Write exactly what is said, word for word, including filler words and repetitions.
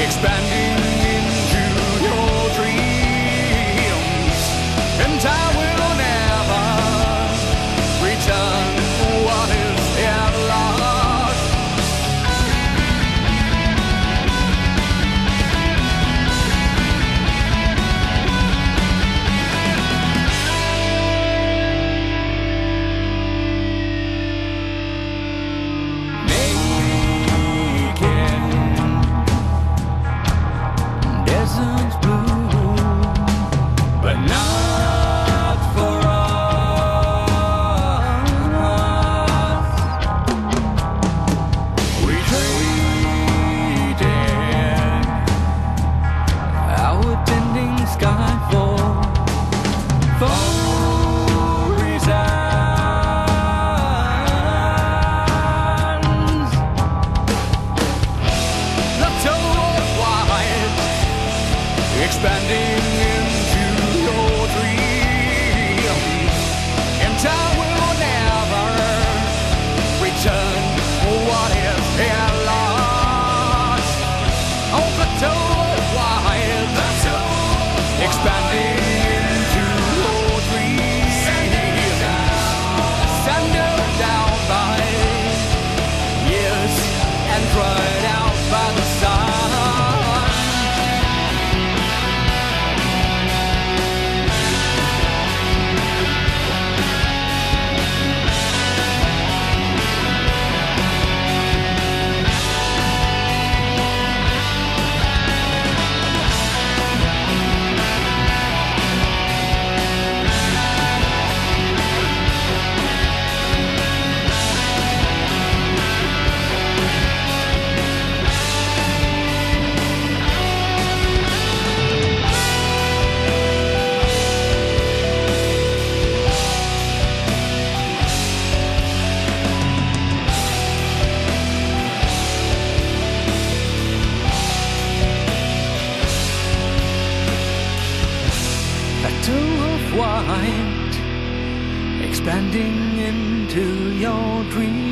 expanding into your dreams, and I will never return what is yet lost. Expanding into your dreams, and I will never return what is here lost. Oh, the total wide, the total expanding into your dreams, sending it down, send it down by years and dried out by the sun. White, expanding into your dreams.